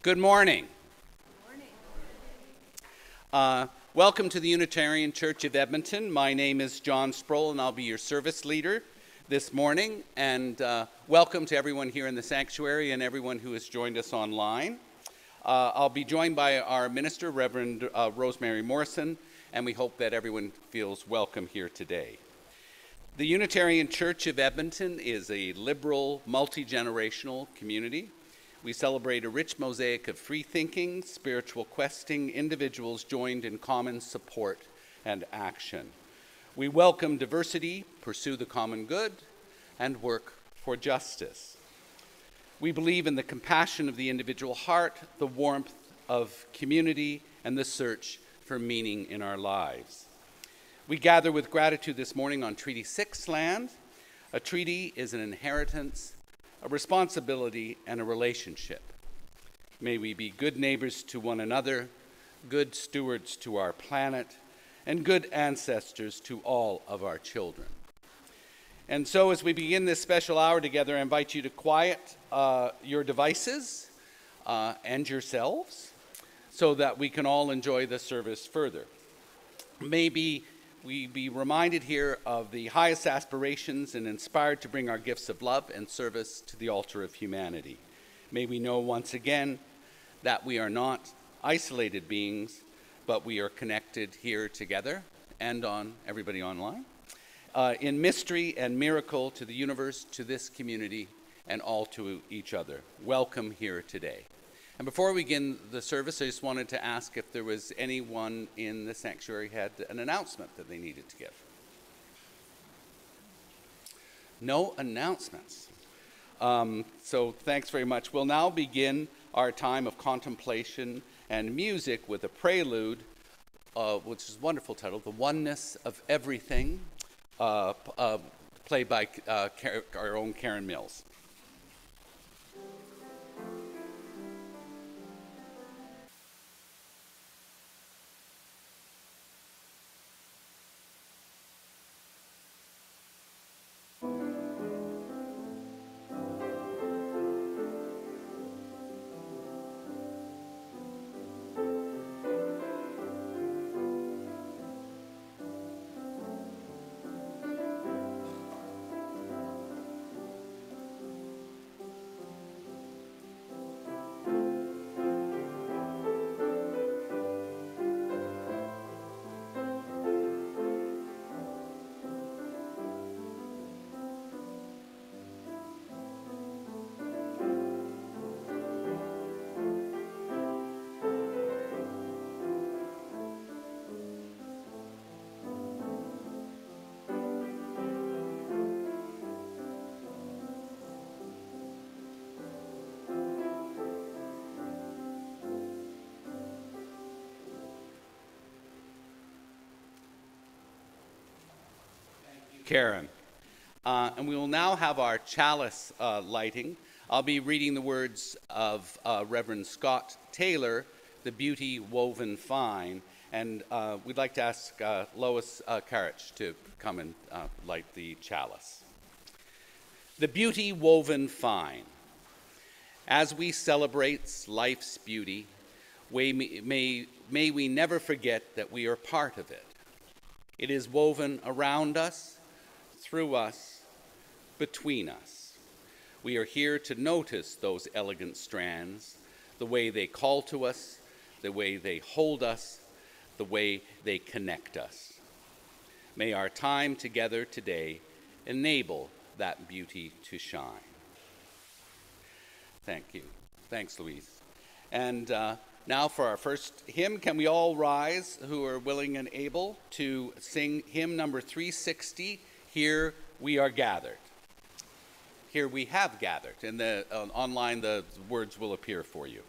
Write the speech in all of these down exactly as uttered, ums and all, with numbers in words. Good morning. Good morning. Uh, welcome to the Unitarian Church of Edmonton. My name is John Sproul, and I'll be your service leader this morning. And uh, welcome to everyone here in the sanctuary and everyone who has joined us online. Uh, I'll be joined by our minister, Reverend uh, Rosemary Morrison, and we hope that everyone feels welcome here today. The Unitarian Church of Edmonton is a liberal, multi-generational community. We celebrate a rich mosaic of free-thinking, spiritual questing individuals joined in common support and action. We welcome diversity, pursue the common good, and work for justice. We believe in the compassion of the individual heart, the warmth of community, and the search for meaning in our lives. We gather with gratitude this morning on Treaty six land. A treaty is an inheritance, a responsibility, and a relationship. May we be good neighbors to one another, good stewards to our planet, and good ancestors to all of our children. And so as we begin this special hour together, I invite you to quiet uh, your devices uh, and yourselves so that we can all enjoy the service further. Maybe we be reminded here of the highest aspirations and inspired to bring our gifts of love and service to the altar of humanity. May we know once again that we are not isolated beings, but we are connected here together and on everybody online. Uh, in mystery and miracle to the universe, to this community, and all to each other. Welcome here today. And before we begin the service, I just wanted to ask if there was anyone in the sanctuary had an announcement that they needed to give. No announcements. Um, so thanks very much. We'll now begin our time of contemplation and music with a prelude, uh, which is a wonderful title, The Oneness of Everything, Uh, uh, played by uh, our own Karen Mills. Karen. Uh, and we will now have our chalice uh, lighting. I'll be reading the words of uh, Reverend Scott Taylor, The Beauty Woven Fine. And uh, we'd like to ask uh, Lois uh, Karich to come and uh, light the chalice. The Beauty Woven Fine. As we celebrate life's beauty, we may, may, may we never forget that we are part of it. It is woven around us, through us, between us. We are here to notice those elegant strands, the way they call to us, the way they hold us, the way they connect us. May our time together today enable that beauty to shine. Thank you. Thanks, Louise. And uh, now for our first hymn, can we all rise who are willing and able to sing hymn number three sixty, Here We Are Gathered. Here we have gathered. And the, uh, online, the words will appear for you.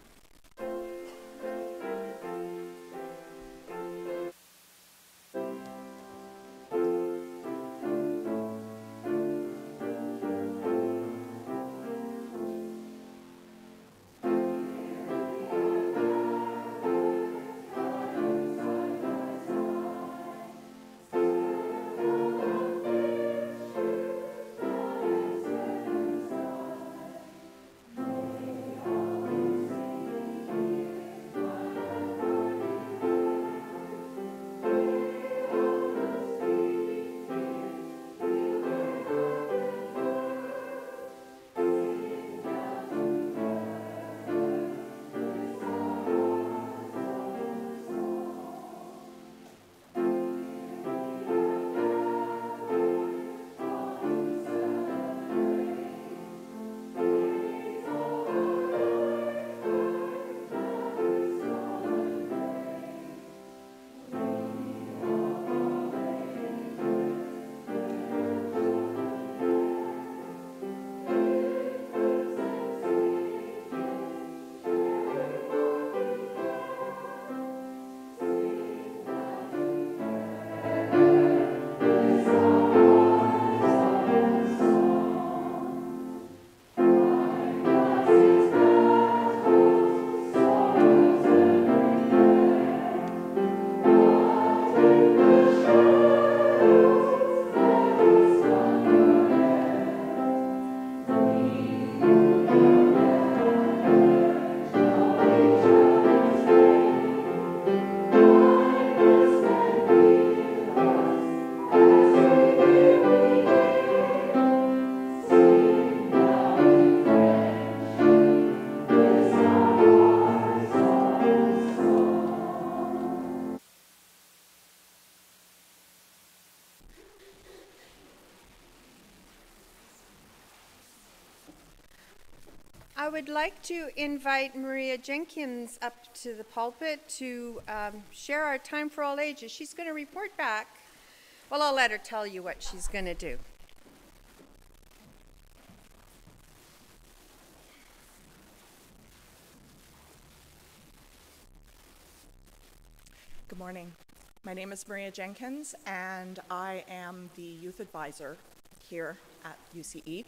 I would like to invite Maria Jenkins up to the pulpit to um, share our Time for All Ages. She's going to report back. Well, I'll let her tell you what she's going to do. Good morning. My name is Maria Jenkins, and I am the youth advisor here at U C E.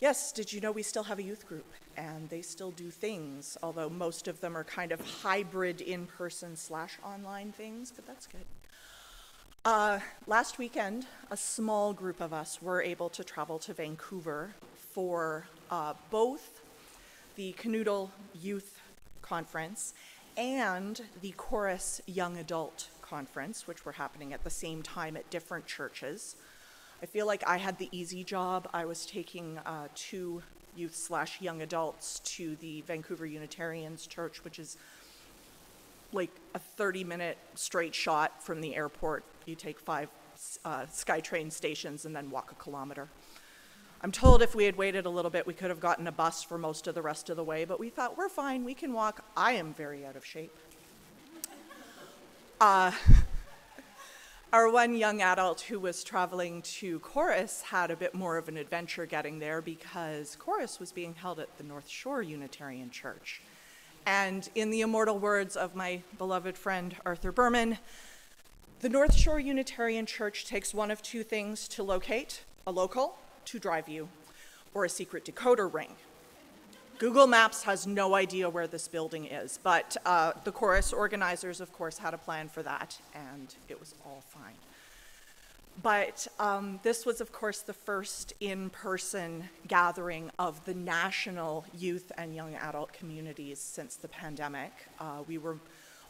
Yes, did you know we still have a youth group, and they still do things, although most of them are kind of hybrid in-person slash online things, but that's good. Uh, last weekend, a small group of us were able to travel to Vancouver for uh, both the Canoodle Youth Conference and the Chorus Young Adult Conference, which were happening at the same time at different churches. I feel like I had the easy job. I was taking uh, two youth slash young adults to the Vancouver Unitarians Church, which is like a thirty minute straight shot from the airport. You take five uh, SkyTrain stations and then walk a kilometer. I'm told if we had waited a little bit, we could have gotten a bus for most of the rest of the way, but we thought, we're fine, we can walk. I am very out of shape. Uh, our one young adult who was traveling to Chorus had a bit more of an adventure getting there because Chorus was being held at the North Shore Unitarian Church. And in the immortal words of my beloved friend Arthur Berman, the North Shore Unitarian Church takes one of two things to locate: a local to drive you, or a secret decoder ring. Google Maps has no idea where this building is, but uh, the Chorus organizers, of course, had a plan for that, and it was all fine. But um, this was, of course, the first in-person gathering of the national youth and young adult communities since the pandemic. Uh, we were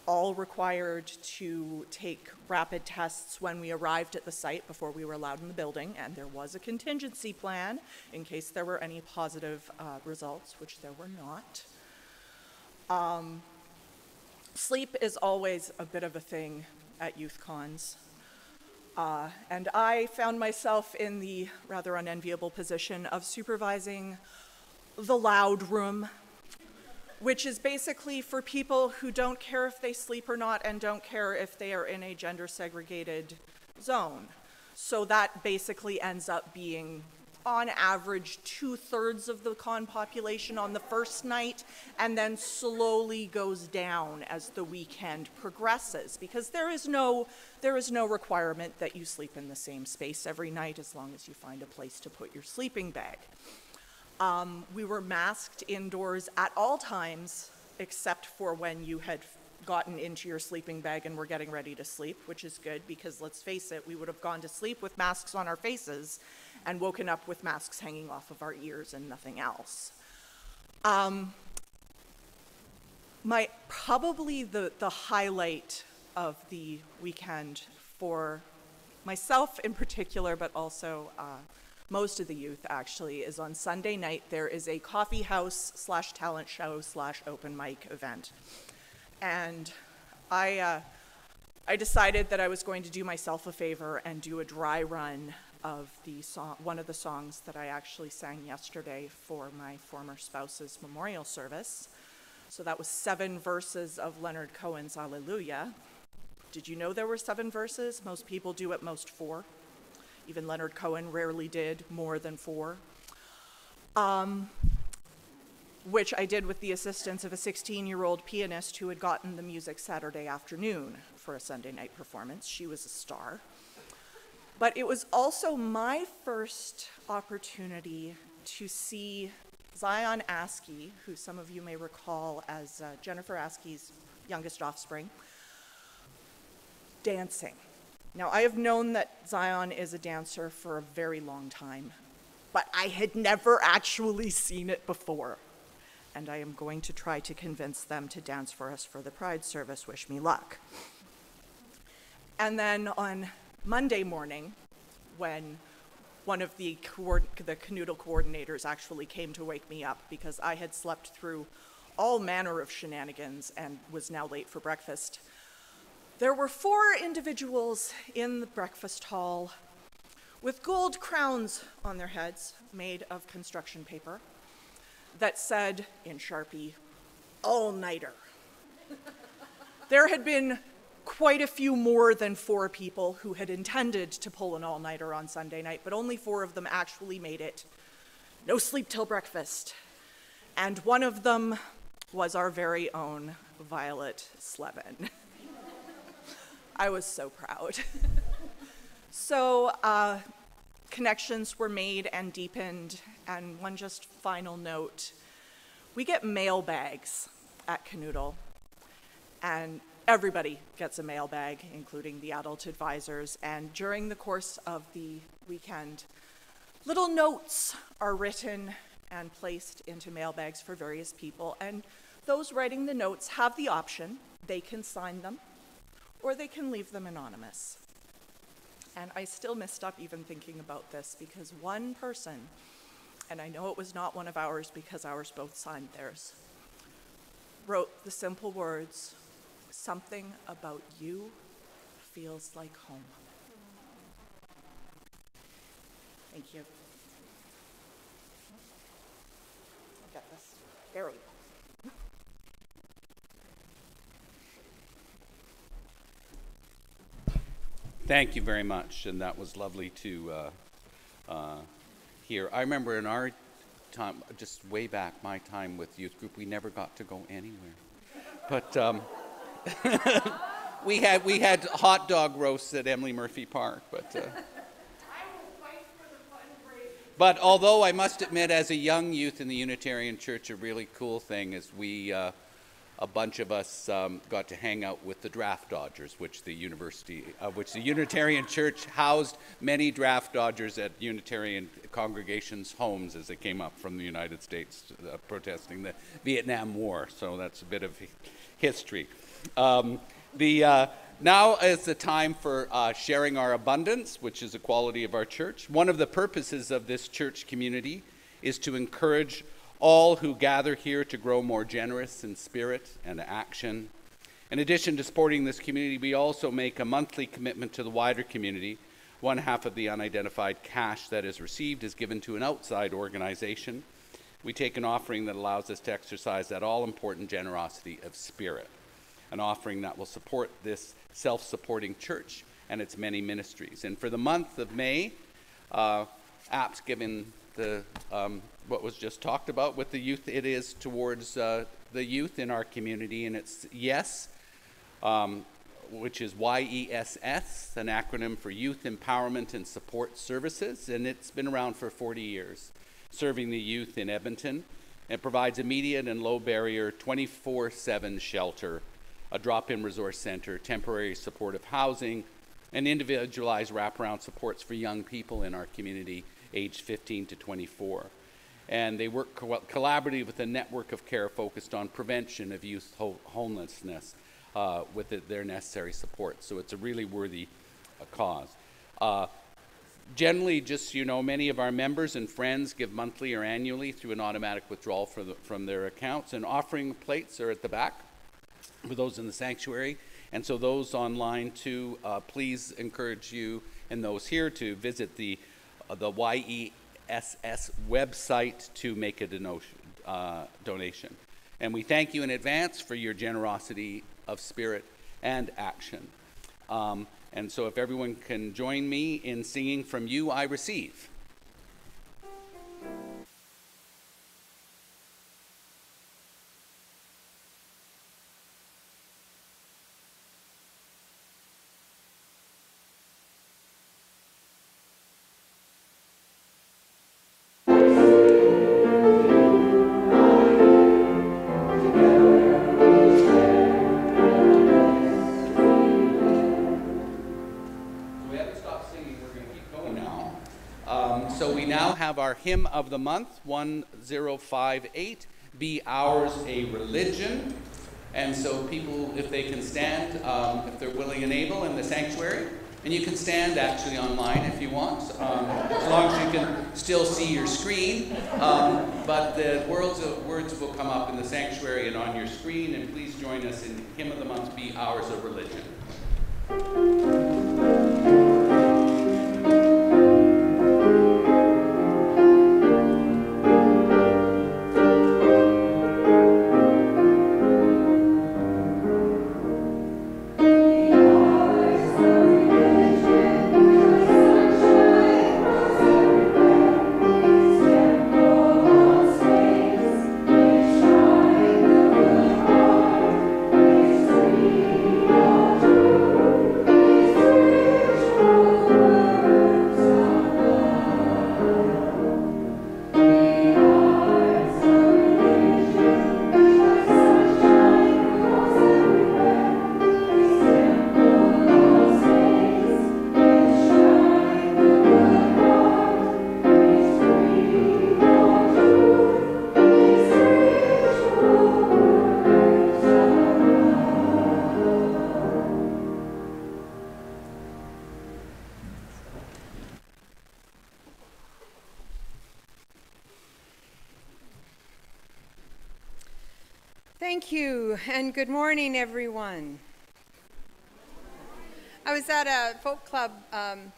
all required to take rapid tests when we arrived at the site before we were allowed in the building, and there was a contingency plan in case there were any positive uh, results, which there were not. Um, sleep is always a bit of a thing at youth cons, uh, and I found myself in the rather unenviable position of supervising the loud room, which is basically for people who don't care if they sleep or not and don't care if they are in a gender-segregated zone. So that basically ends up being, on average, two-thirds of the con population on the first night, and then slowly goes down as the weekend progresses, because there is no, there is no requirement that you sleep in the same space every night as long as you find a place to put your sleeping bag. Um, we were masked indoors at all times, except for when you had gotten into your sleeping bag and were getting ready to sleep, which is good because, let's face it, we would have gone to sleep with masks on our faces and woken up with masks hanging off of our ears and nothing else. Um, my, probably the, the highlight of the weekend for myself in particular, but also uh, most of the youth, actually, is on Sunday night. There is a coffee house slash talent show slash open mic event. And I, uh, I decided that I was going to do myself a favor and do a dry run of the song, one of the songs that I actually sang yesterday for my former spouse's memorial service. So that was seven verses of Leonard Cohen's Hallelujah. Did you know there were seven verses? Most people do at most four. Even Leonard Cohen rarely did more than four, um, which I did with the assistance of a sixteen-year-old pianist who had gotten the music Saturday afternoon for a Sunday night performance. She was a star. But it was also my first opportunity to see Zion Askey, who some of you may recall as uh, Jennifer Askey's youngest offspring, dancing. Now, I have known that Zion is a dancer for a very long time, but I had never actually seen it before. And I am going to try to convince them to dance for us for the Pride service. Wish me luck. And then on Monday morning, when one of the, the Canoodle coordinators actually came to wake me up because I had slept through all manner of shenanigans and was now late for breakfast, there were four individuals in the breakfast hall with gold crowns on their heads made of construction paper. that said in Sharpie, all-nighter. There had been quite a few more than four people who had intended to pull an all-nighter on Sunday night, but only four of them actually made it. No sleep till breakfast. And one of them was our very own Violet Slevin. I was so proud. So uh, connections were made and deepened. And one just final note, we get mail bags at Canoodle, and everybody gets a mail bag, including the adult advisors. And during the course of the weekend, little notes are written and placed into mail bags for various people. And those writing the notes have the option. They can sign them, or they can leave them anonymous. And I still messed up even thinking about this, because one person, and I know it was not one of ours because ours both signed theirs, wrote the simple words, "Something about you feels like home." Thank you. I got this. There we go. Thank you very much, and that was lovely to uh, uh, hear. I remember in our time, just way back, my time with youth group, we never got to go anywhere. But um, we had we had hot dog roasts at Emily Murphy Park. But uh, I will fight for the fundraiser. But although I must admit, as a young youth in the Unitarian Church, a really cool thing is we. Uh, A bunch of us um, got to hang out with the Draft Dodgers, which the university, uh, which the Unitarian Church housed many Draft Dodgers at Unitarian congregations' homes as they came up from the United States uh, protesting the Vietnam War. So that's a bit of history. Um, the uh, now is the time for uh, sharing our abundance, which is a quality of our church. One of the purposes of this church community is to encourage all who gather here to grow more generous in spirit and action. In addition to supporting this community, we also make a monthly commitment to the wider community. One half of the unidentified cash that is received is given to an outside organization. We take an offering that allows us to exercise that all-important generosity of spirit, an offering that will support this self-supporting church and its many ministries. And for the month of May, uh, apt's given the um, what was just talked about with the youth. It is towards uh, the youth in our community, and it's YESS, um, which is Y E S S, an acronym for Youth Empowerment and Support Services, and it's been around for forty years, serving the youth in Edmonton. It provides immediate and low barrier twenty-four seven shelter, a drop-in resource center, temporary supportive housing, and individualized wraparound supports for young people in our community aged fifteen to twenty-four. And they work co collaboratively with a network of care focused on prevention of youth ho homelessness uh, with it, their necessary support. So it's a really worthy uh, cause. Uh, generally, just you know, many of our members and friends give monthly or annually through an automatic withdrawal from, the, from their accounts. And offering plates are at the back for those in the sanctuary. And so those online too, uh, please encourage you and those here to visit the the Y E S S website to make a denotion, uh, donation. And we thank you in advance for your generosity of spirit and action. Um, and so if everyone can join me in singing From You I Receive. Have our hymn of the month, one oh five eight, Be Ours a Religion. And so people, if they can stand, um, if they're willing and able in the sanctuary, and you can stand actually online if you want, um, as long as you can still see your screen. Um, but the words, of, words will come up in the sanctuary and on your screen, and please join us in Hymn of the Month, Be Ours a Religion. Thank you. Thank you, and good morning, everyone. I was at a folk club um,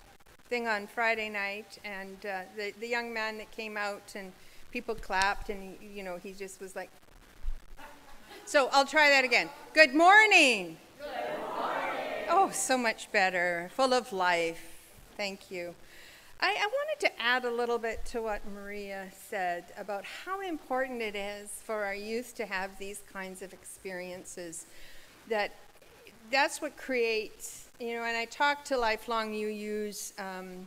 thing on Friday night, and uh, the, the young man that came out, and people clapped, and he, you know, he just was like, so I'll try that again. Good morning. Good morning. Oh, so much better, full of life. Thank you. I, I wanted to add a little bit to what Maria said about how important it is for our youth to have these kinds of experiences. That that's what creates, you know, and I talk to lifelong U Us, um,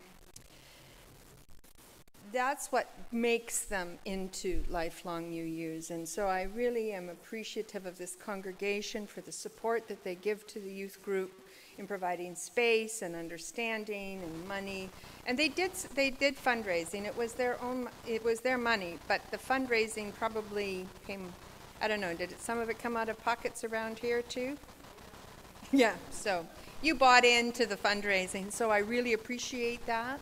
that's what makes them into lifelong U Us. And so I really am appreciative of this congregation for the support that they give to the youth group in providing space and understanding and money. And they did they did fundraising. It was their own, it was their money, but the fundraising probably came, I don't know, did it, some of it come out of pockets around here too? Yeah, so you bought into the fundraising, so I really appreciate that.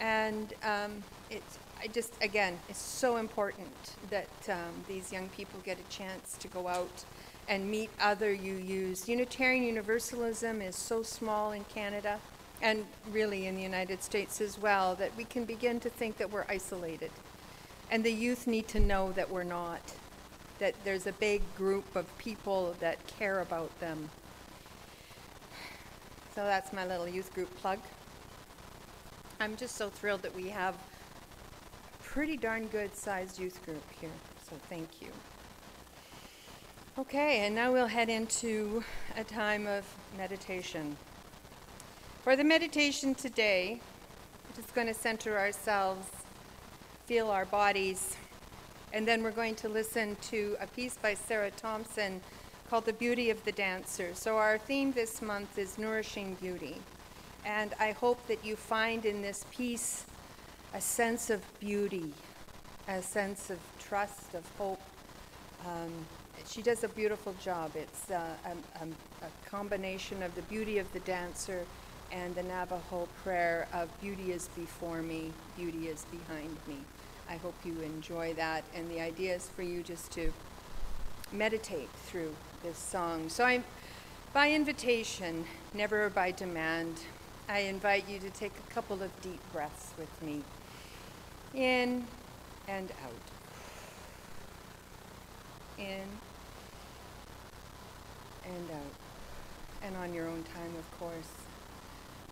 And um, it's, I just, again, it's so important that um, these young people get a chance to go out and meet other U Us. Unitarian Universalism is so small in Canada, and really in the United States as well, that we can begin to think that we're isolated. And the youth need to know that we're not, that there's a big group of people that care about them. So that's my little youth group plug. I'm just so thrilled that we have a pretty darn good sized youth group here, so thank you. Okay, and now we'll head into a time of meditation. For the meditation today, we're just going to center ourselves, feel our bodies, and then we're going to listen to a piece by Sara Thomsen called The Beauty of the Dancer. So our theme this month is Nourishing Beauty, and I hope that you find in this piece a sense of beauty, a sense of trust, of hope. Um, She does a beautiful job. It's uh, a, a, a combination of the beauty of the dancer and the Navajo prayer of beauty is before me, beauty is behind me. I hope you enjoy that, and the idea is for you just to meditate through this song. So I'm, by invitation, never by demand, I invite you to take a couple of deep breaths with me, in and out. In and out, and on your own time, of course.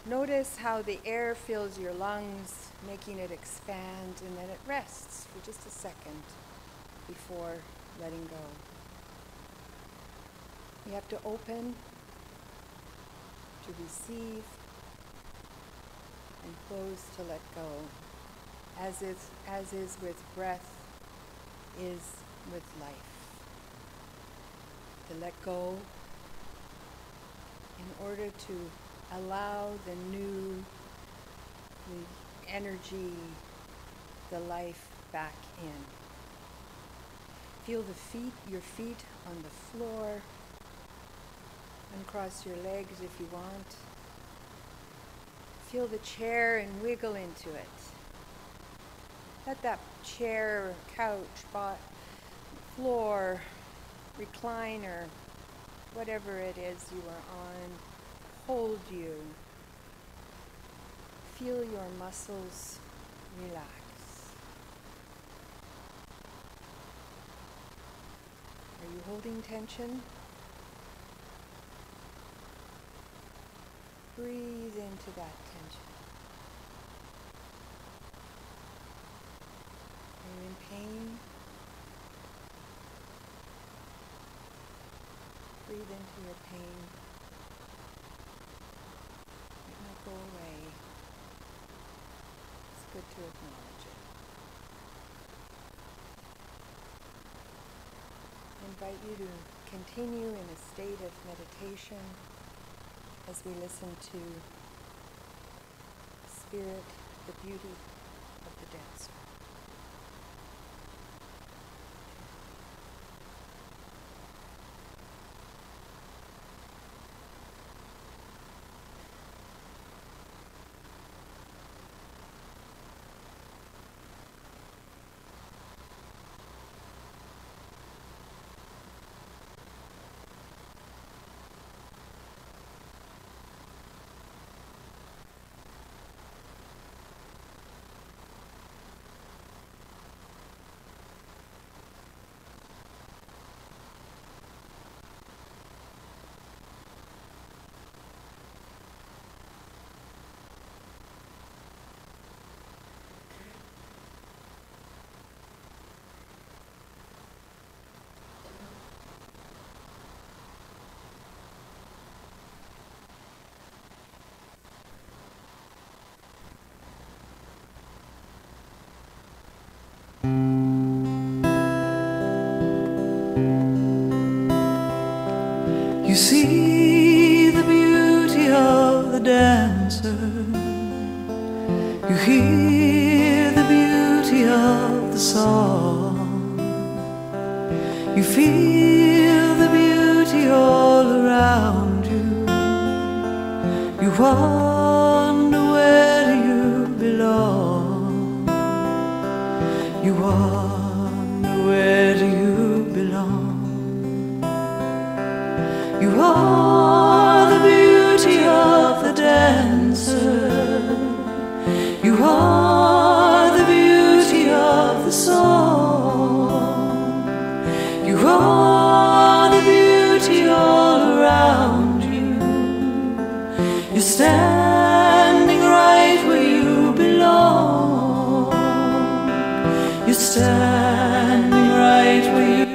Notice how the air fills your lungs, making it expand, and then it rests for just a second before letting go. You have to open to receive and close to let go, as is, as is with breath, is with life. To let go in order to allow the new, the energy, the life back in. Feel the feet, your feet on the floor. Uncross your legs if you want. Feel the chair and wiggle into it. Let that chair or couch, bot, floor, recliner, whatever it is you are on, hold you. Feel your muscles relax. Are you holding tension? Breathe into that tension. Are you in pain? Breathe into your pain. It might go away. It's good to acknowledge it. I invite you to continue in a state of meditation as we listen to the spirit, the beauty of the dancer. dancer. You hear the beauty of the song. You feel the beauty all around you. You wonder where do you belong. You wonder where do you belong. You are the beauty of the dancer. You are the beauty of the song. You are the beauty all around you. You're standing right where you belong. You're standing right where you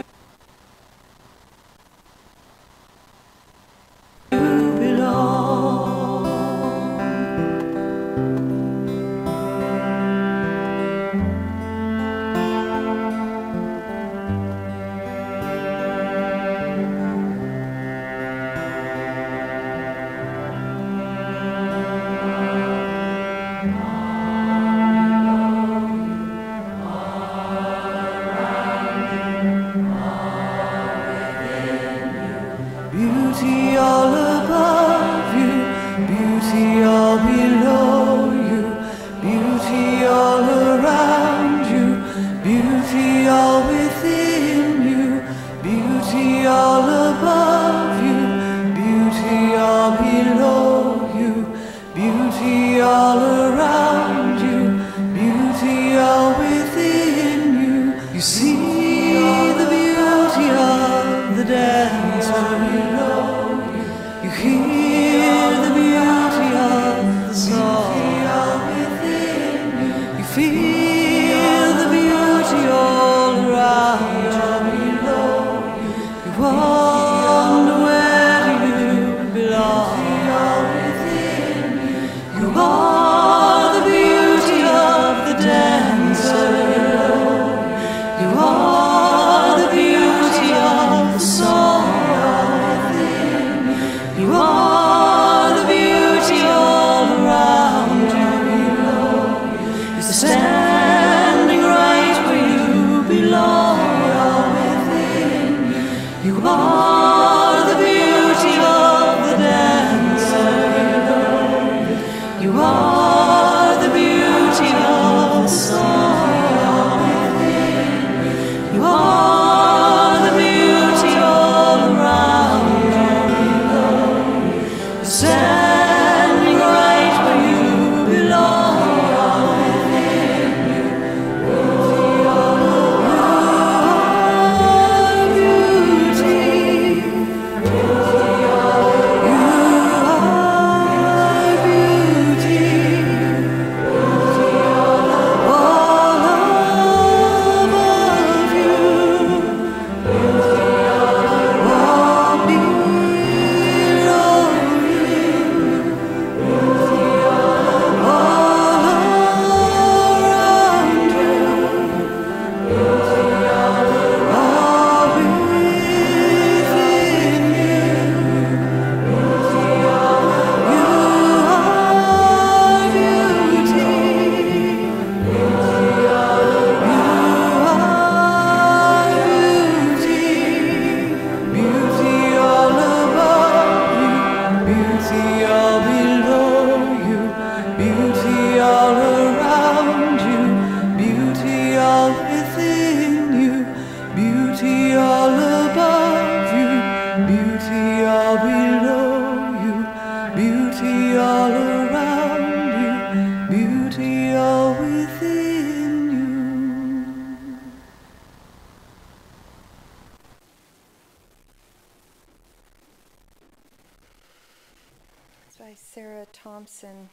Sara Thomsen,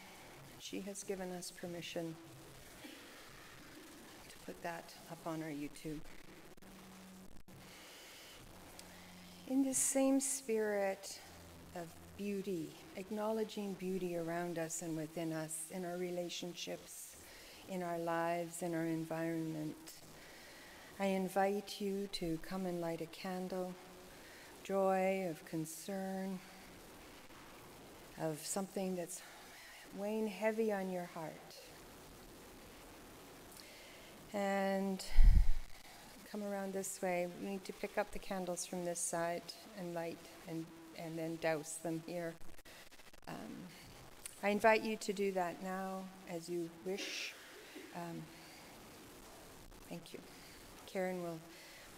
she has given us permission to put that up on our YouTube. In this same spirit of beauty, acknowledging beauty around us and within us, in our relationships, in our lives, in our environment, I invite you to come and light a candle, joy of concern, of something that's weighing heavy on your heart. And come around this way. We need to pick up the candles from this side and light and, and then douse them here. Um, I invite you to do that now as you wish. Um, thank you. Karen will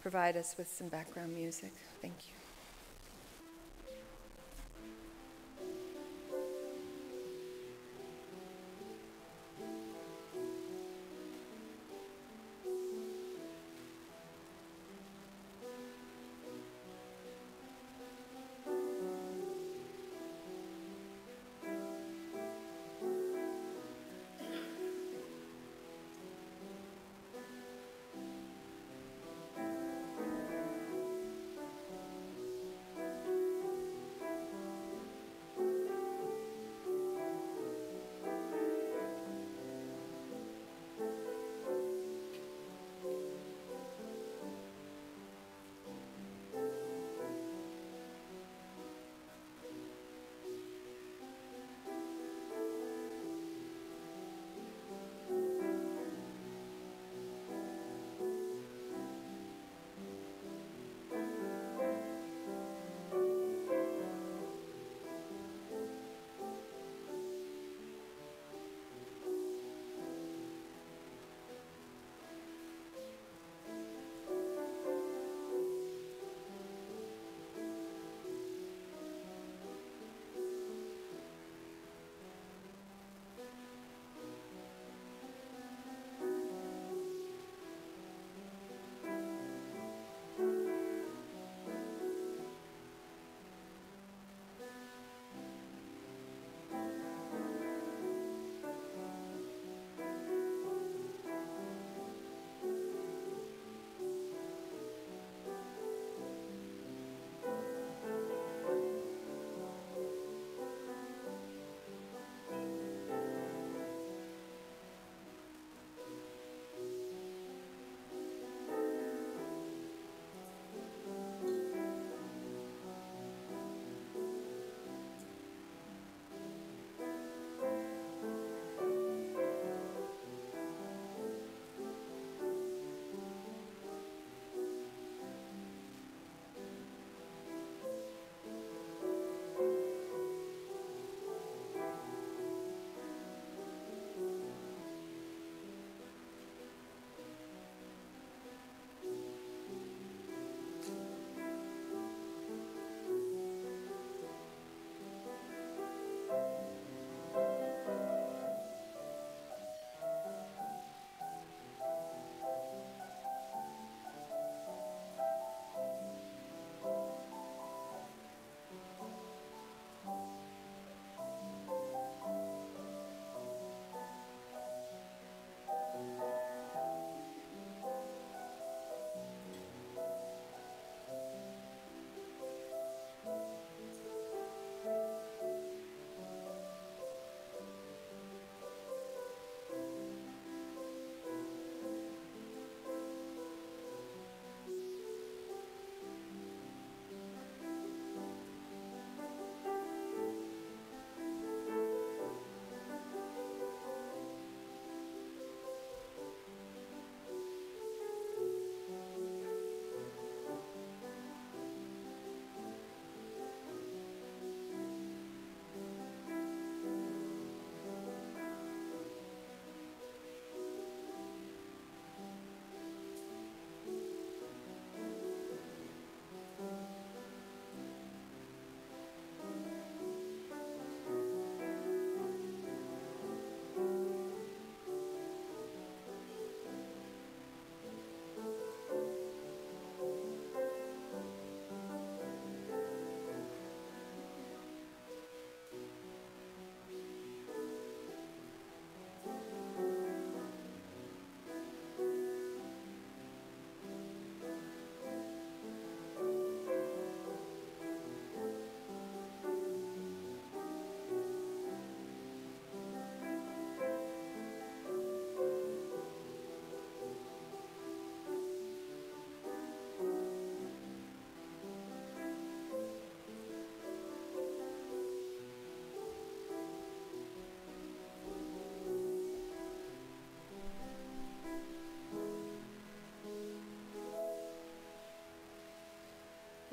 provide us with some background music. Thank you.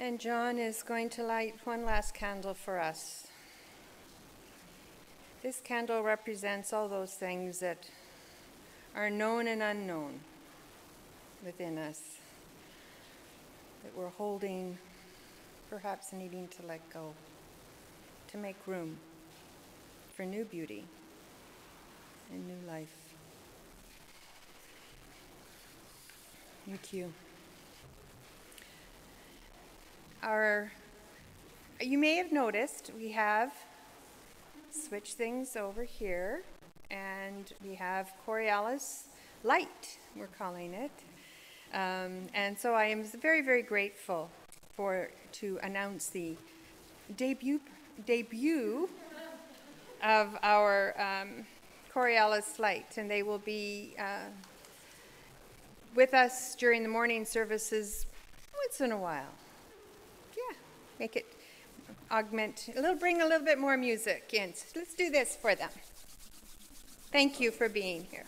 and John is going to light one last candle for us. This candle represents all those things that are known and unknown within us, that we're holding, perhaps needing to let go, to make room for new beauty and new life. Thank you. Our, you may have noticed we have switched things over here, and we have Chorealis Light, we're calling it. Um, and so I am very, very grateful for to announce the debut debut of our um, Chorealis Light, and they will be uh, with us during the morning services once in a while. Yeah, make it augment a little, bring a little bit more music in. So let's do this for them. Thank you for being here.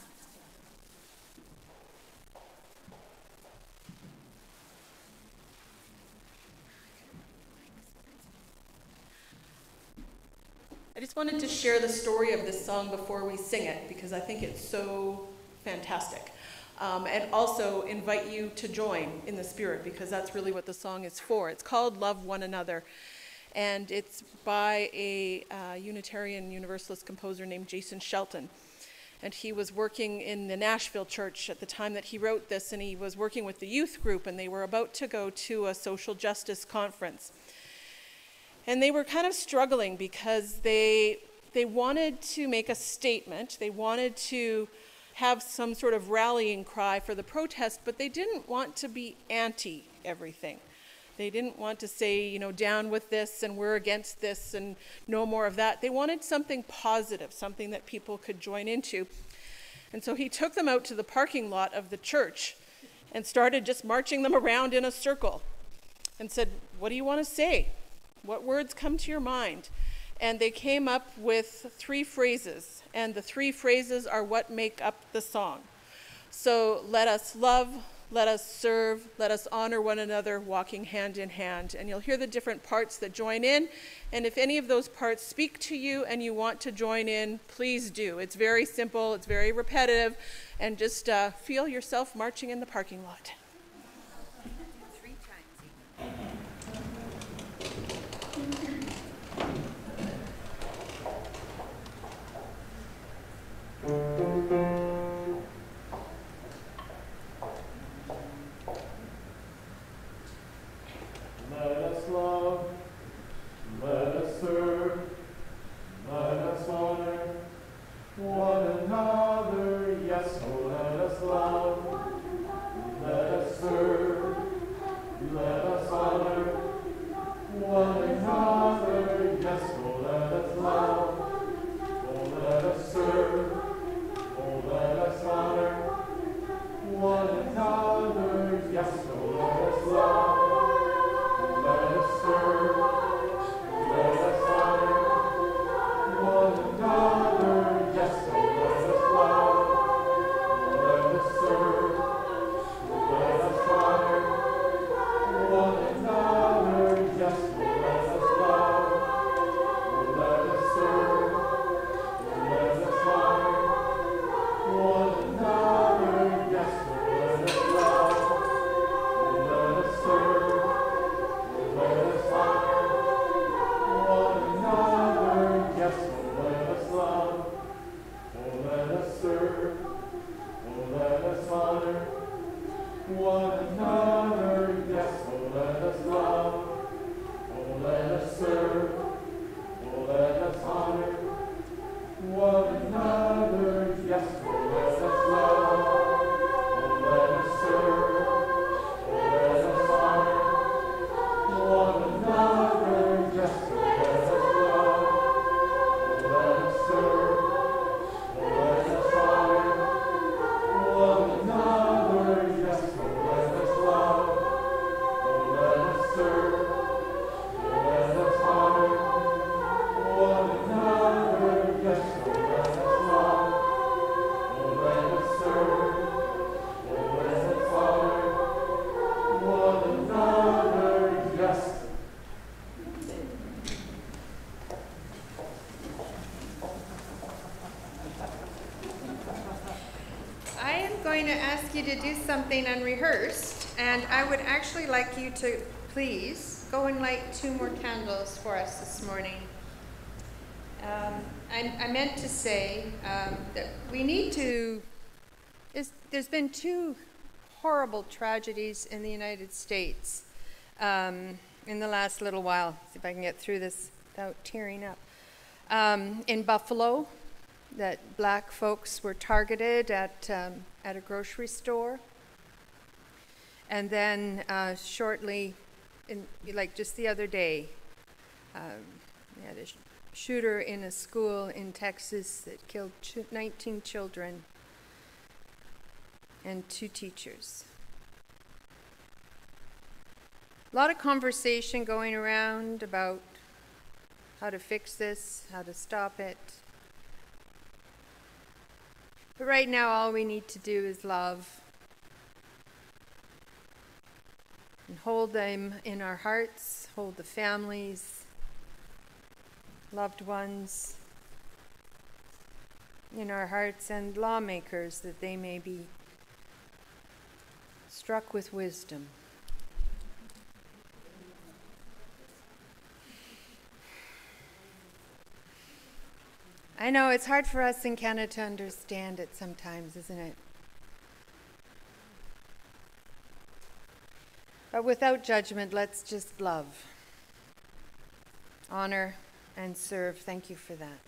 I just wanted to share the story of this song before we sing it, because I think it's so fantastic. Um, and also invite you to join in the spirit, because that's really what the song is for. It's called Love One Another, and it's by a uh, Unitarian Universalist composer named Jason Shelton. And he was working in the Nashville church at the time that he wrote this, and he was working with the youth group, and they were about to go to a social justice conference. And they were kind of struggling because they, they wanted to make a statement. They wanted to have some sort of rallying cry for the protest, but they didn't want to be anti everything. They didn't want to say, you know, down with this and we're against this and no more of that. They wanted something positive, something that people could join into. And so he took them out to the parking lot of the church and started just marching them around in a circle and said, what do you want to say? What words come to your mind? And they came up with three phrases, and the three phrases are what make up the song. So let us love, let us serve, let us honor one another, walking hand in hand. And you'll hear the different parts that join in, and if any of those parts speak to you and you want to join in, please do. It's very simple, it's very repetitive, and just uh, feel yourself marching in the parking lot. One another, yes, so let us love, let us going to ask you to do something unrehearsed, and I would actually like you to please go and light two more candles for us this morning. Um, I, I meant to say um, that we need to, there's been two horrible tragedies in the United States um, in the last little while. See if I can get through this without tearing up. Um, in Buffalo, that black folks were targeted at, um, at a grocery store. And then uh, shortly, in, like just the other day, um, we had a sh shooter in a school in Texas that killed ch nineteen children and two teachers. A lot of conversation going around about how to fix this, how to stop it. But right now, all we need to do is love and hold them in our hearts, hold the families, loved ones in our hearts, and lawmakers that they may be struck with wisdom. I know it's hard for us in Canada to understand it sometimes, isn't it? But without judgment, let's just love, honor, and serve. Thank you for that.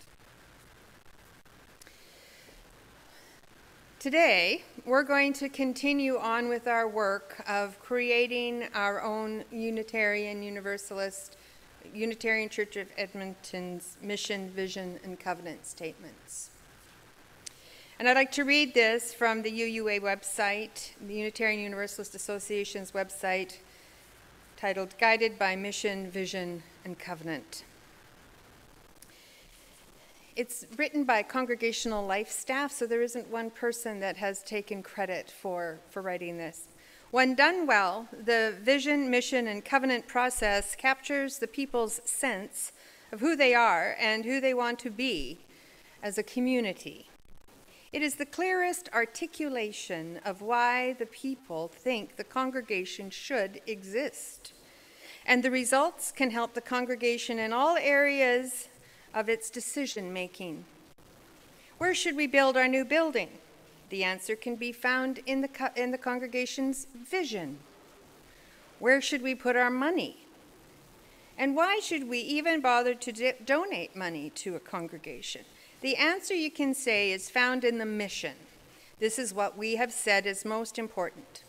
Today, we're going to continue on with our work of creating our own Unitarian Universalist Unitarian Church of Edmonton's mission, vision, and covenant statements. And I'd like to read this from the U U A website, the Unitarian Universalist Association's website, titled Guided by Mission, Vision, and Covenant. It's written by congregational life staff, so there isn't one person that has taken credit for, for writing this. When done well, the vision, mission, and covenant process captures the people's sense of who they are and who they want to be as a community. It is the clearest articulation of why the people think the congregation should exist. And the results can help the congregation in all areas of its decision-making. Where should we build our new building? The answer can be found in the, co in the congregation's vision. Where should we put our money? And why should we even bother to donate money to a congregation? The answer, you can say, is found in the mission. This is what we have said is most important.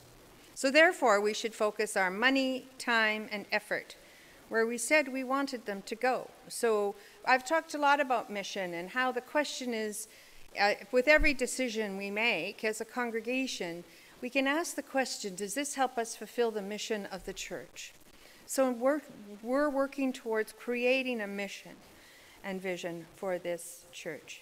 So therefore, we should focus our money, time, and effort where we said we wanted them to go. So I've talked a lot about mission and how the question is, Uh, with every decision we make as a congregation, we can ask the question, does this help us fulfill the mission of the church? So we're, we're working towards creating a mission and vision for this church.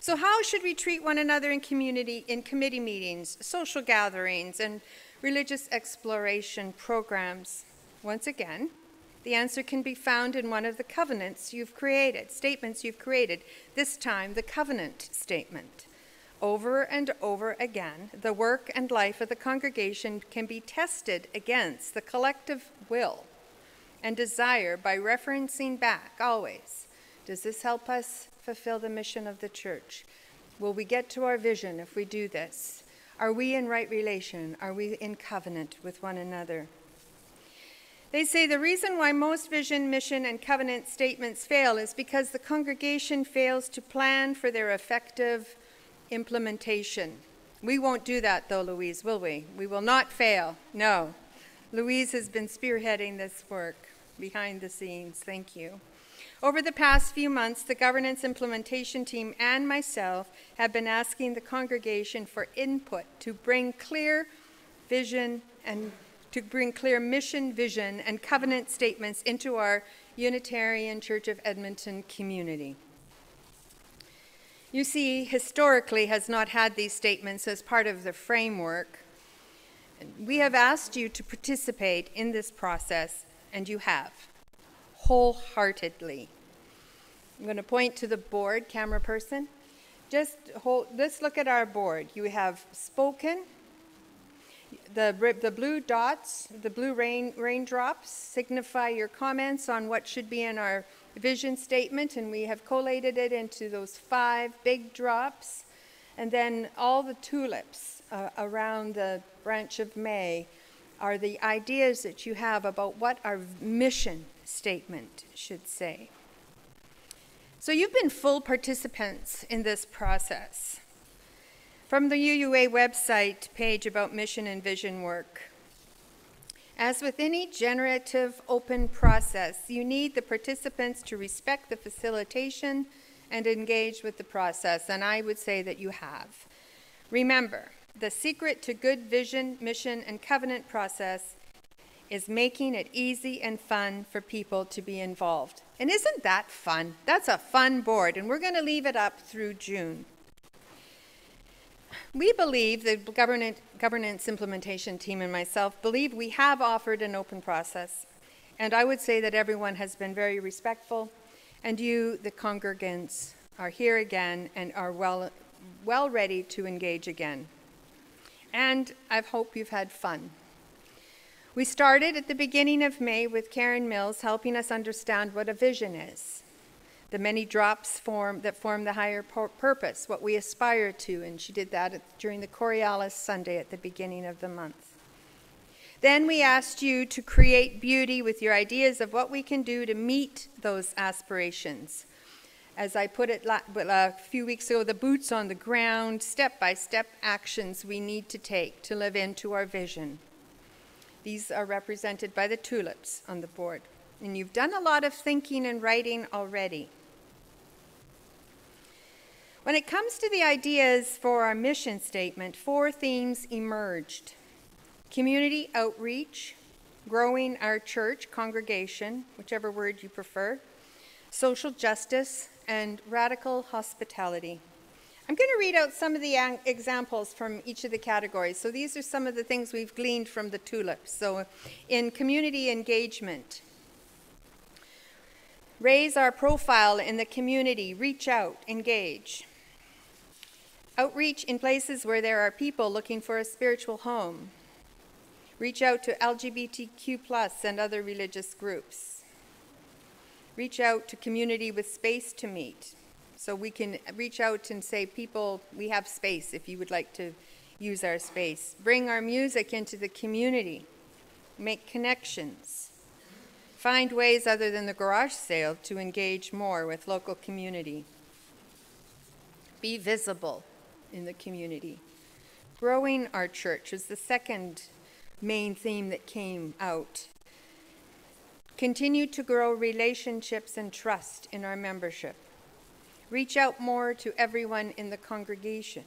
So how should we treat one another in community, in committee meetings, social gatherings, and religious exploration programs? Once again, the answer can be found in one of the covenants you've created, statements you've created, this time the covenant statement. Over and over again, the work and life of the congregation can be tested against the collective will and desire by referencing back always. Does this help us fulfill the mission of the church? Will we get to our vision if we do this? Are we in right relation? Are we in covenant with one another? They say the reason why most vision, mission, and covenant statements fail is because the congregation fails to plan for their effective implementation. We won't do that though, Louise, will we? We will not fail, no. Louise has been spearheading this work behind the scenes, thank you. Over the past few months, the governance implementation team and myself have been asking the congregation for input to bring clear vision and to bring clear mission, vision, and covenant statements into our Unitarian Church of Edmonton community. U C E historically has not had these statements as part of the framework. We have asked you to participate in this process, and you have, wholeheartedly. I'm going to point to the board, camera person, just hold, let's look at our board. You have spoken, the, the blue dots, the blue rain, raindrops signify your comments on what should be in our vision statement, and we have collated it into those five big drops, and then all the tulips uh, around the branch of May are the ideas that you have about what our mission statement should say. So you've been full participants in this process. From the U U A website page about mission and vision work, as with any generative open process, you need the participants to respect the facilitation and engage with the process, and I would say that you have. Remember, the secret to good vision, mission, and covenant process is making it easy and fun for people to be involved. And isn't that fun? That's a fun board, and we're going to leave it up through June. We believe, the governance implementation team and myself believe, we have offered an open process, and I would say that everyone has been very respectful, and you, the congregants, are here again and are well, well ready to engage again. And I hope you've had fun. We started at the beginning of May with Karen Mills helping us understand what a vision is, the many drops form, that form the higher purpose, what we aspire to, and she did that at, during the Chorealis Sunday at the beginning of the month. Then we asked you to create beauty with your ideas of what we can do to meet those aspirations. As I put it a few weeks ago, the boots on the ground, step-by-step actions we need to take to live into our vision. These are represented by the tulips on the board. And you've done a lot of thinking and writing already. When it comes to the ideas for our mission statement, four themes emerged. Community outreach, growing our church, congregation, whichever word you prefer, social justice, and radical hospitality. I'm going to read out some of the examples from each of the categories. So these are some of the things we've gleaned from the tulips. So in community engagement, raise our profile in the community, reach out, engage. Outreach in places where there are people looking for a spiritual home. Reach out to L G B T Q plus and other religious groups. Reach out to community with space to meet. So we can reach out and say, people, we have space if you would like to use our space. Bring our music into the community. Make connections. Find ways other than the garage sale to engage more with local community. Be visible in the community. Growing our church was the second main theme that came out. Continue to grow relationships and trust in our membership. Reach out more to everyone in the congregation.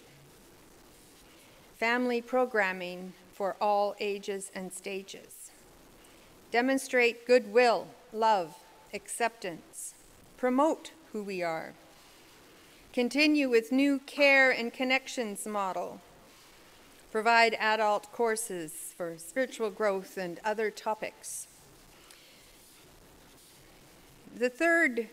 Family programming for all ages and stages. Demonstrate goodwill, love, acceptance. Promote who we are. Continue with new care and connections model. Provide adult courses for spiritual growth and other topics. The third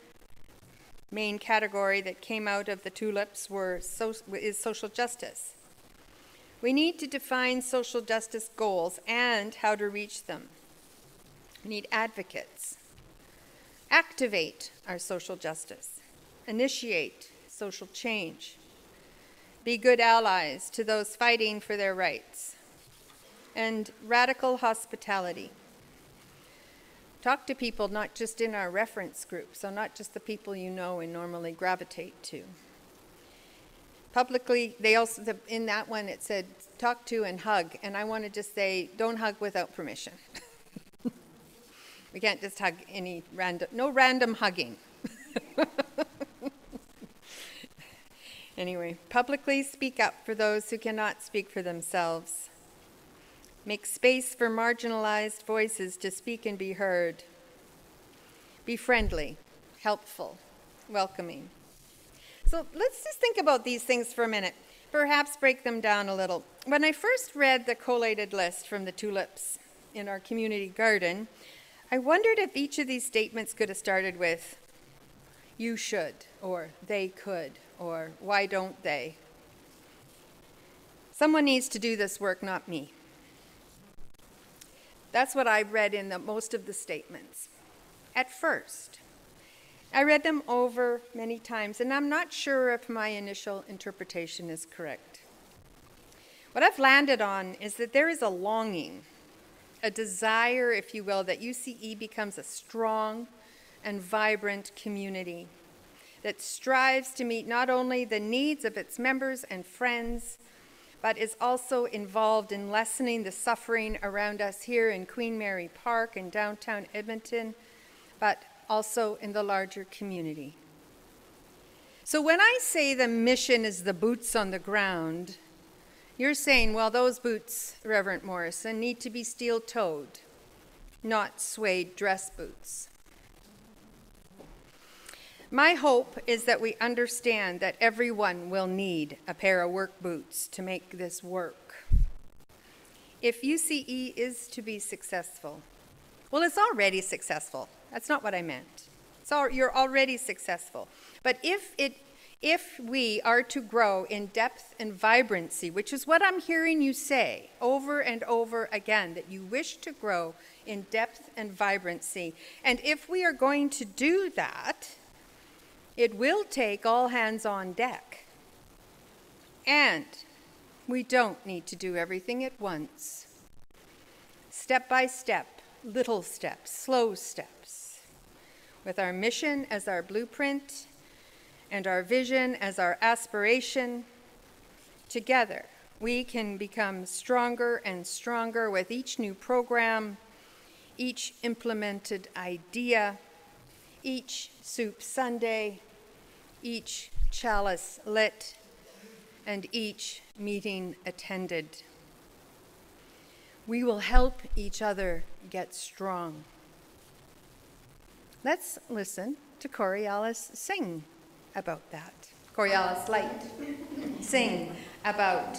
main category that came out of the tulips were so, is social justice. We need to define social justice goals and how to reach them. We need advocates. Activate our social justice. Initiate social change. Be good allies to those fighting for their rights. And radical hospitality. Talk to people not just in our reference group, so not just the people you know and normally gravitate to. Publicly, they also, the, in that one it said, talk to and hug, and I want to just say, don't hug without permission. We can't just hug any random, no random hugging. Anyway, publicly speak up for those who cannot speak for themselves. Make space for marginalized voices to speak and be heard. Be friendly, helpful, welcoming. So let's just think about these things for a minute, perhaps break them down a little. When I first read the collated list from the tulips in our community garden, I wondered if each of these statements could have started with, you should, or they could, or why don't they? Someone needs to do this work, not me. That's what I read in the, most of the statements. At first, I read them over many times, and I'm not sure if my initial interpretation is correct. What I've landed on is that there is a longing, a desire, if you will, that U C E becomes a strong and vibrant community that strives to meet not only the needs of its members and friends, but is also involved in lessening the suffering around us here in Queen Mary Park and downtown Edmonton, but also in the larger community. So when I say the mission is the boots on the ground, you're saying, well, those boots, Reverend Morrison, need to be steel-toed, not suede dress boots. My hope is that we understand that everyone will need a pair of work boots to make this work. If U C E is to be successful, well, it's already successful. That's not what I meant. It's all, you're already successful. But if, it, if we are to grow in depth and vibrancy, which is what I'm hearing you say over and over again, that you wish to grow in depth and vibrancy, and if we are going to do that, it will take all hands on deck. And we don't need to do everything at once. Step by step, little steps, slow steps. With our mission as our blueprint and our vision as our aspiration, together we can become stronger and stronger with each new program, each implemented idea, each soup Sunday, each chalice lit, and each meeting attended. We will help each other get strong. Let's listen to Chorealis sing about that. Chorealis Light sing about,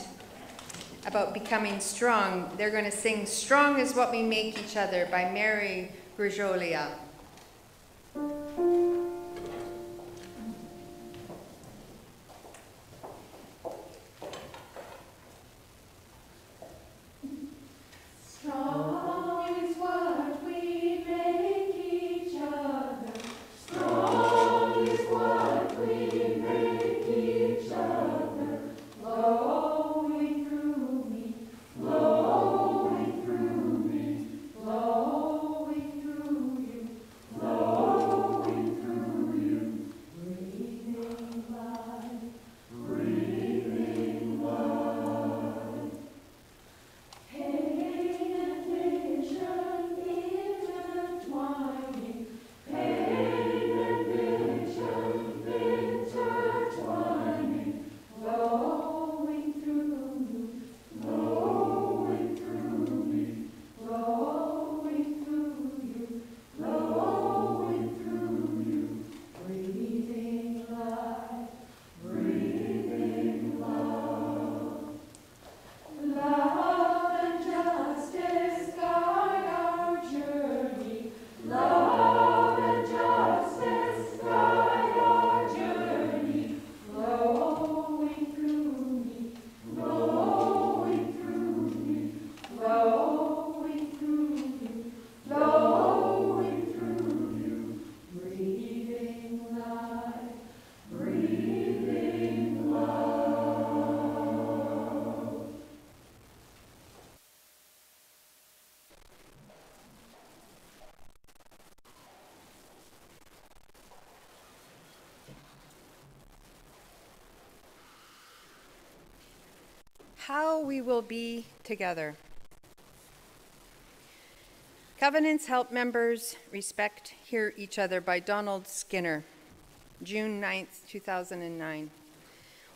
about becoming strong. They're going to sing Strong Is What We Make Each Other by Mary Grigolia. How we will be together. Covenants Help Members Respect Hear Each Other by Donald Skinner, June ninth, two thousand nine.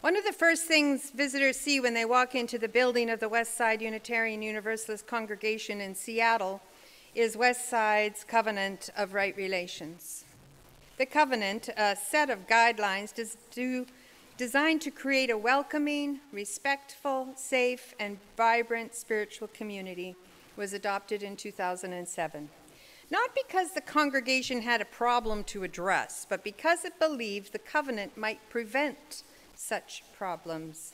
One of the first things visitors see when they walk into the building of the Westside Unitarian Universalist Congregation in Seattle is Westside's Covenant of Right Relations. The covenant, a set of guidelines, does do designed to create a welcoming, respectful, safe, and vibrant spiritual community, was adopted in two thousand seven. not because the congregation had a problem to address, but because it believed the covenant might prevent such problems.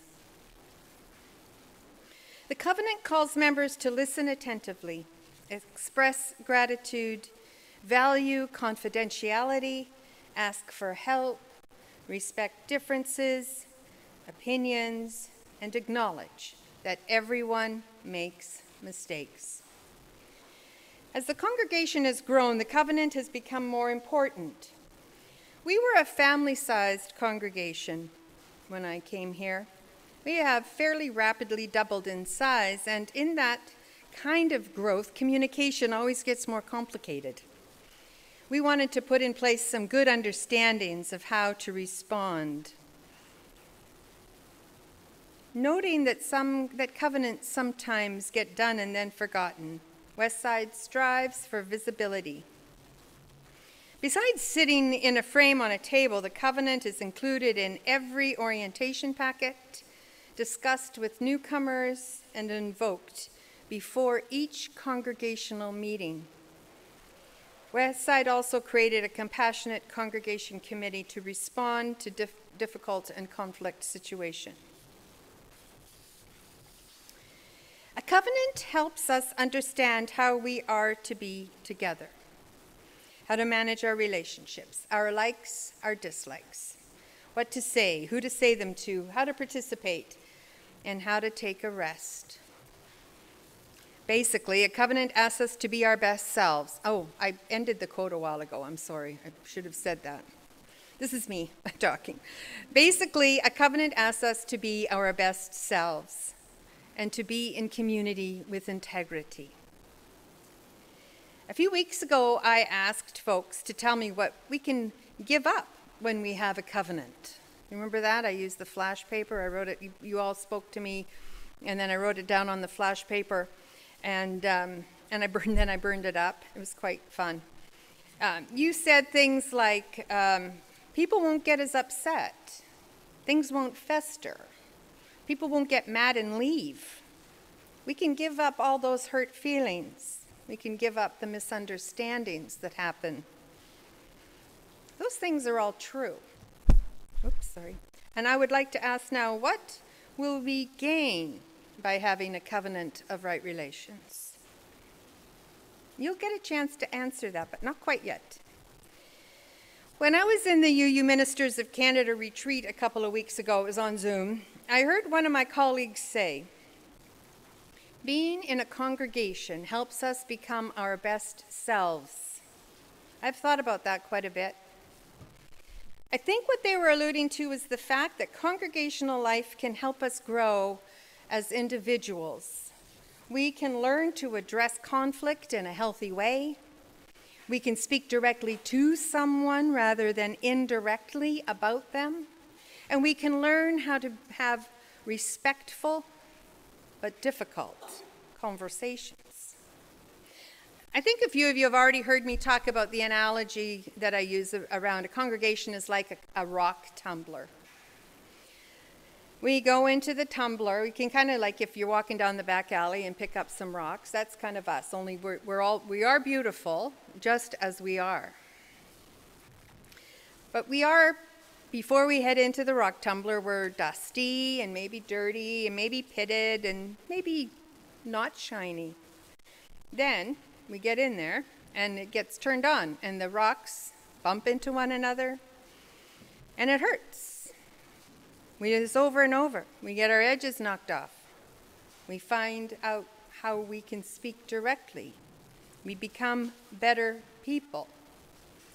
The covenant calls members to listen attentively, express gratitude, value confidentiality, ask for help, respect differences, opinions, and acknowledge that everyone makes mistakes. As the congregation has grown, the covenant has become more important. We were a family-sized congregation when I came here. We have fairly rapidly doubled in size, and in that kind of growth, communication always gets more complicated. We wanted to put in place some good understandings of how to respond. Noting that some that covenants sometimes get done and then forgotten, Westside strives for visibility. Besides sitting in a frame on a table, the covenant is included in every orientation packet, discussed with newcomers, and invoked before each congregational meeting. Westside also created a compassionate congregation committee to respond to dif difficult and conflict situations. A covenant helps us understand how we are to be together, how to manage our relationships, our likes, our dislikes, what to say, who to say them to, how to participate, and how to take a rest. Basically, a covenant asks us to be our best selves. Oh, I ended the quote a while ago. I'm sorry. I should have said that. This is me talking. Basically, a covenant asks us to be our best selves and to be in community with integrity. A few weeks ago, I asked folks to tell me what we can give up when we have a covenant. Remember that? I used the flash paper. I wrote it. You, you all spoke to me, and then I wrote it down on the flash paper, and um, and I burned. Then I burned it up. It was quite fun. Um, you said things like, um, "People won't get as upset. Things won't fester. People won't get mad and leave. We can give up all those hurt feelings. We can give up the misunderstandings that happen." Those things are all true. Oops, sorry. And I would like to ask now, what will we gain by having a covenant of right relations? You'll get a chance to answer that, but not quite yet. When I was in the U U Ministers of Canada retreat a couple of weeks ago, it was on Zoom, I heard one of my colleagues say, being in a congregation helps us become our best selves. I've thought about that quite a bit. I think what they were alluding to was the fact that congregational life can help us grow as individuals. We can learn to address conflict in a healthy way. We can speak directly to someone rather than indirectly about them. And we can learn how to have respectful but difficult conversations. I think a few of you have already heard me talk about the analogy that I use around a congregation is like a, a rock tumbler. We go into the tumbler. We can kind of, like if you're walking down the back alley and pick up some rocks, that's kind of us, only we're, we're all, we are beautiful just as we are. But we are Before we head into the rock tumbler, we're dusty and maybe dirty and maybe pitted and maybe not shiny. Then we get in there and it gets turned on and the rocks bump into one another and it hurts. We do this over and over. We get our edges knocked off. We find out how we can speak directly. We become better people.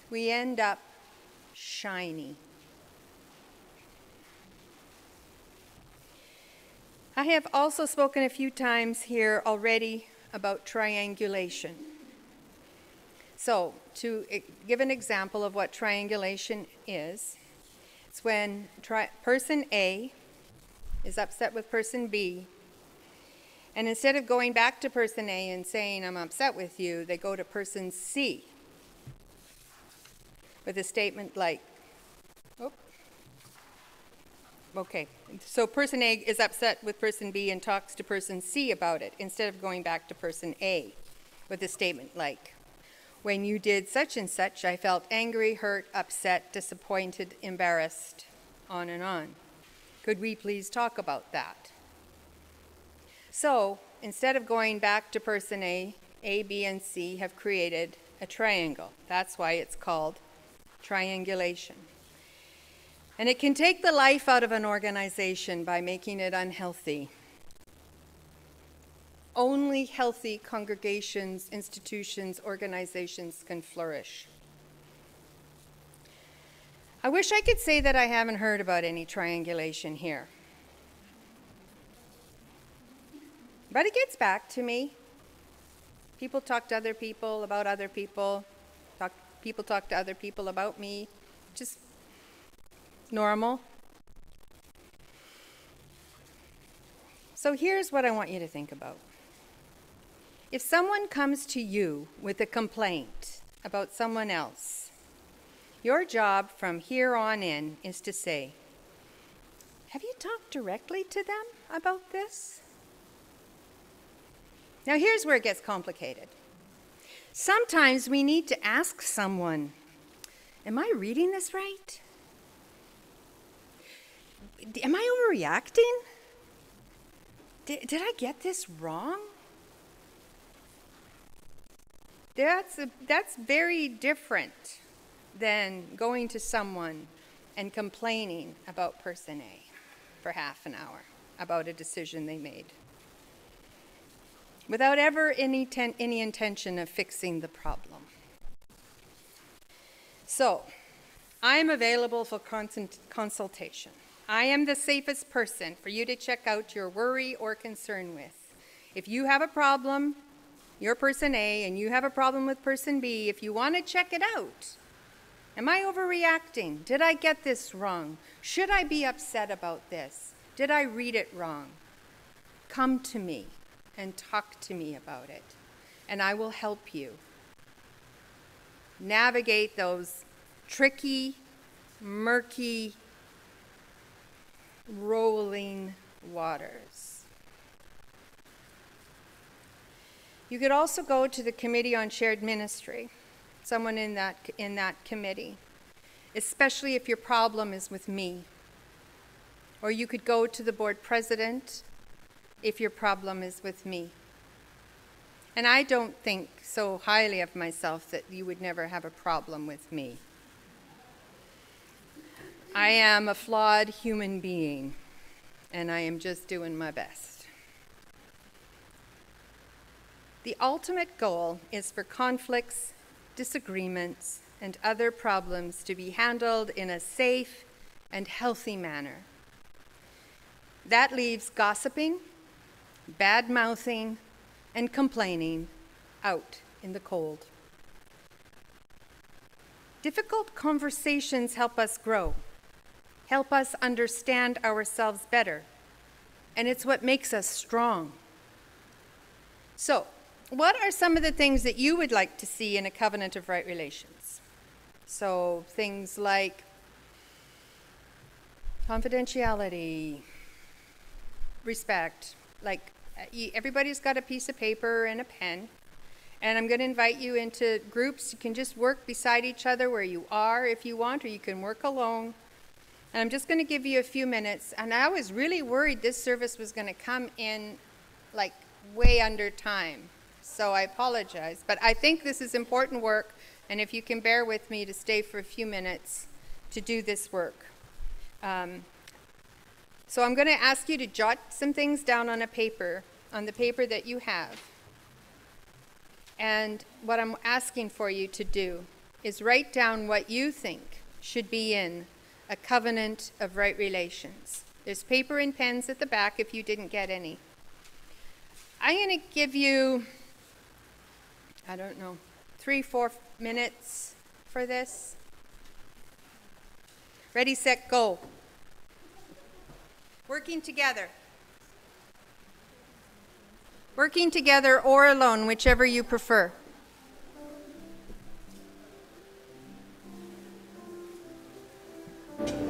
We end up shiny. I have also spoken a few times here already about triangulation. So to give an example of what triangulation is, it's when tri person A is upset with person B, and instead of going back to person A and saying, I'm upset with you, they go to person C with a statement like, oh, okay, so person A is upset with person B and talks to person C about it instead of going back to person A with a statement like, When you did such and such, I felt angry, hurt, upset, disappointed, embarrassed, on and on. Could we please talk about that? So instead of going back to person A, A, B, and C have created a triangle. That's why it's called triangulation. And it can take the life out of an organization by making it unhealthy. Only healthy congregations, institutions, organizations can flourish. I wish I could say that I haven't heard about any triangulation here. But it gets back to me. People talk to other people about other people. Talk, people talk to other people about me. Just normal. So here's what I want you to think about. If someone comes to you with a complaint about someone else, your job from here on in is to say, have you talked directly to them about this? Now here's where it gets complicated. Sometimes we need to ask someone, am I reading this right? Am I overreacting? Did, did I get this wrong? That's, a, that's very different than going to someone and complaining about person A for half an hour about a decision they made, without ever any, ten, any intention of fixing the problem. So, I am available for consult consultation. I am the safest person for you to check out your worry or concern with. If you have a problem, you're person A, and you have a problem with person B, if you want to check it out, am I overreacting? Did I get this wrong? Should I be upset about this? Did I read it wrong? Come to me and talk to me about it, and I will help you navigate those tricky, murky, rolling waters. You could also go to the Committee on Shared Ministry, someone in that, in that committee, especially if your problem is with me. Or you could go to the board president if your problem is with me. And I don't think so highly of myself that you would never have a problem with me. I am a flawed human being, and I am just doing my best. The ultimate goal is for conflicts, disagreements, and other problems to be handled in a safe and healthy manner. That leaves gossiping, bad-mouthing, and complaining out in the cold. Difficult conversations help us grow, help us understand ourselves better, and it's what makes us strong. So, what are some of the things that you would like to see in a covenant of right relations? So things like confidentiality, respect. Like, everybody's got a piece of paper and a pen, and I'm going to invite you into groups. You can just work beside each other where you are if you want, or you can work alone. And I'm just going to give you a few minutes. And I was really worried this service was going to come in like way under time. So I apologize, but I think this is important work, and if you can bear with me to stay for a few minutes to do this work. Um, so I'm going to ask you to jot some things down on a paper, on the paper that you have. And what I'm asking for you to do is write down what you think should be in a covenant of right relations. There's paper and pens at the back if you didn't get any. I'm going to give you, I don't know, three, four minutes for this. Ready, set, go. Working together. Working together or alone, whichever you prefer. Okay.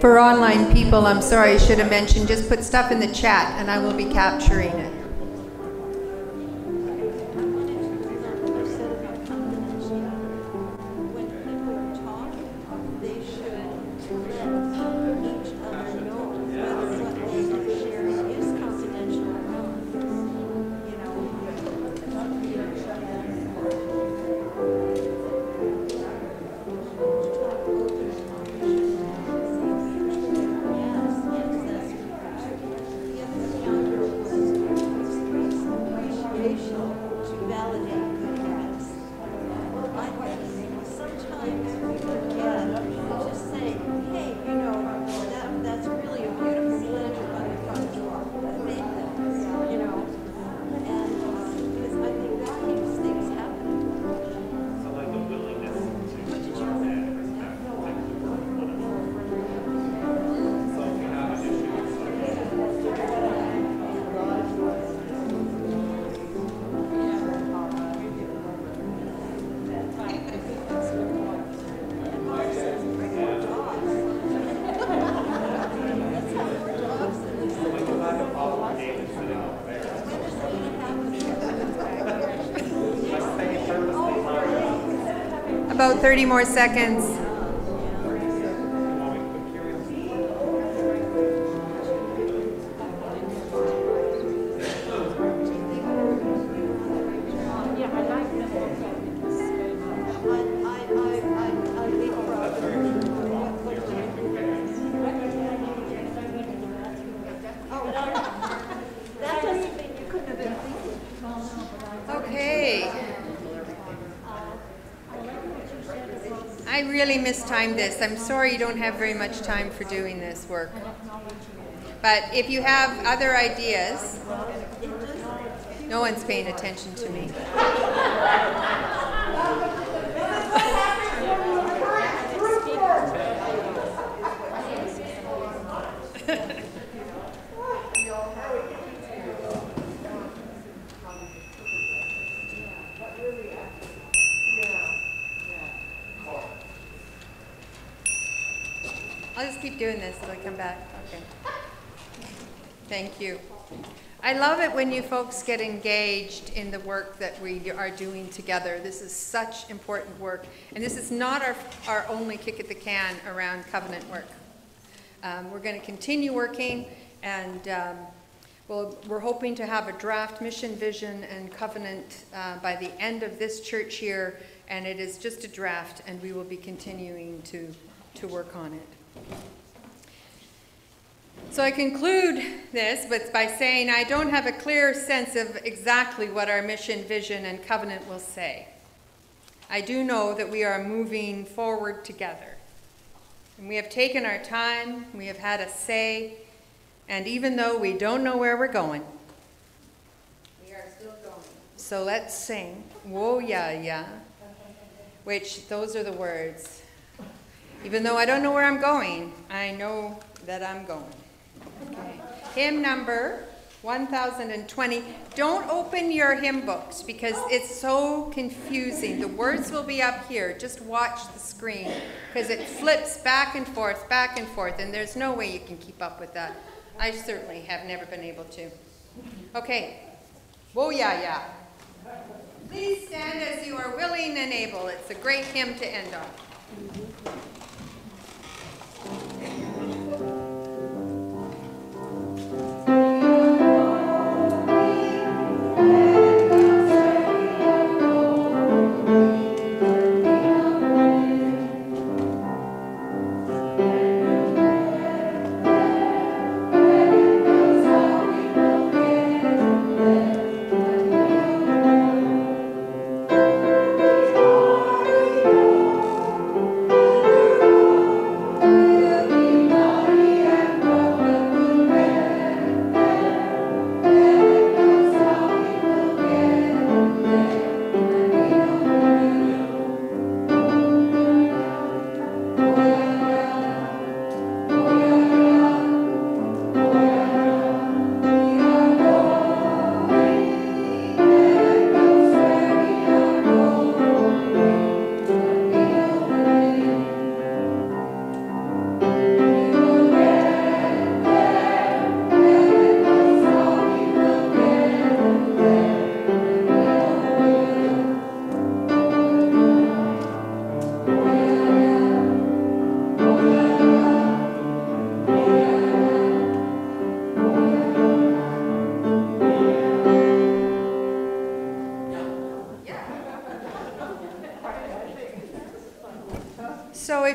For online people, I'm sorry, I should have mentioned, just put stuff in the chat and I will be capturing it. About thirty more seconds. Time this. I'm sorry you don't have very much time for doing this work. But if you have other ideas, no one's paying attention to me. Doing this till I come back. Okay. Thank you. I love it when you folks get engaged in the work that we are doing together. This is such important work. And this is not our, our only kick at the can around covenant work. Um, we're going to continue working, and um, we'll, we're hoping to have a draft mission vision and covenant uh, by the end of this church year, and it is just a draft, and we will be continuing to, to work on it. So I conclude this but by saying I don't have a clear sense of exactly what our mission, vision, and covenant will say. I do know that we are moving forward together. And we have taken our time, we have had a say, and even though we don't know where we're going, we are still going. So let's sing Woyaya, which those are the words. Even though I don't know where I'm going, I know that I'm going. Okay. Hymn number one thousand twenty. Don't open your hymn books because it's so confusing. The words will be up here. Just watch the screen because it flips back and forth, back and forth, and there's no way you can keep up with that. I certainly have never been able to. Okay. Woyaya. Please stand as you are willing and able. It's a great hymn to end on. Thank you.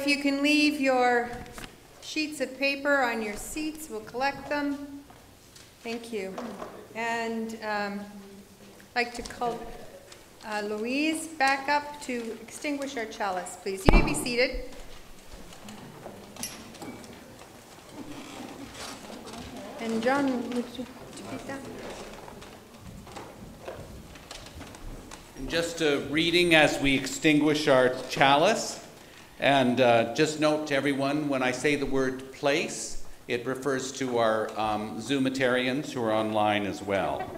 if you can leave your sheets of paper on your seats, we'll collect them. Thank you. And um, I'd like to call uh, Louise back up to extinguish our chalice, please. You may be seated. And John, would you repeat that? And just a reading as we extinguish our chalice. And uh, just note to everyone, when I say the word place, it refers to our um, Zoomitarians who are online as well.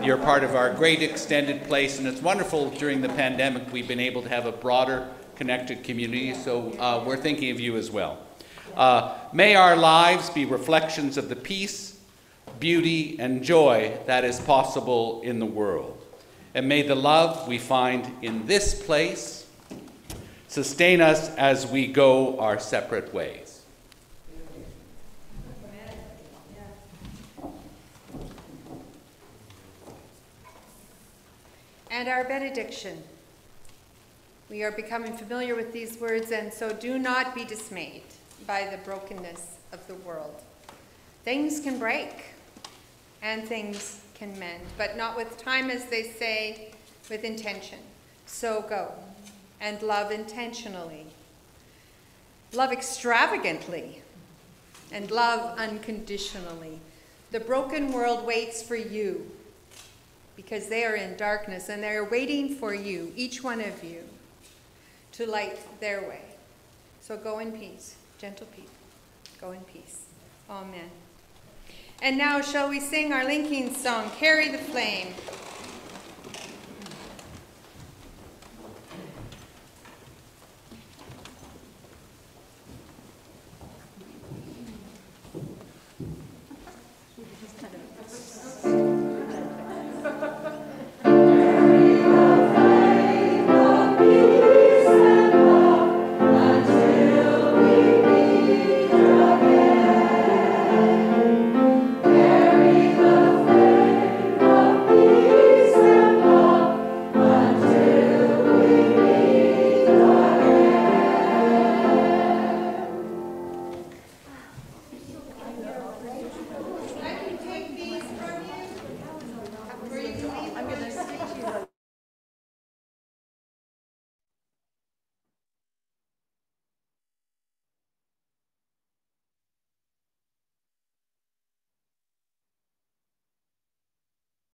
You're part of our great extended place, and it's wonderful during the pandemic we've been able to have a broader connected community, so uh, we're thinking of you as well. Uh, may our lives be reflections of the peace, beauty, and joy that is possible in the world. And may the love we find in this place sustain us as we go our separate ways. And our benediction. We are becoming familiar with these words, and so do not be dismayed by the brokenness of the world. Things can break and things can mend, but not with time, as they say, with intention. So go. And love intentionally, love extravagantly, and love unconditionally. The broken world waits for you, because they are in darkness, and they are waiting for you, each one of you, to light their way. So go in peace, gentle people, go in peace. Amen. And now shall we sing our linking song, Carry the Flame.